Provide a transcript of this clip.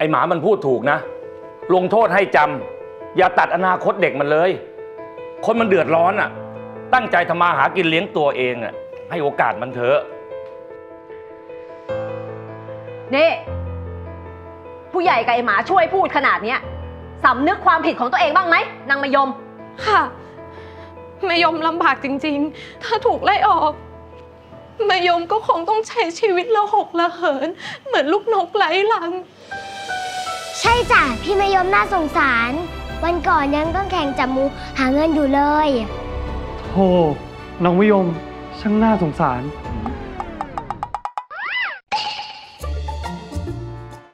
ไอ้หมามันพูดถูกนะลงโทษให้จำอย่าตัดอนาคตเด็กมันเลยคนมันเดือดร้อนอ่ะตั้งใจทำมาหากินเลี้ยงตัวเองอ่ะให้โอกาสมันเถอะนี่ผู้ใหญ่กับไอ้หมาช่วยพูดขนาดนี้สำนึกความผิดของตัวเองบ้างไหมนางมายมค่ะมายมลำบากจริงๆถ้าถูกไล่ออกมายมก็คงต้องใช้ชีวิตละหกละเหินเหมือนลูกนกไร้รังใช่จ้ะพี่มายมน่าสงสารวันก่อนยังต้องแข่งจับหมูหาเงินอยู่เลยโธ่น้องมายมช่างน่าสงสาร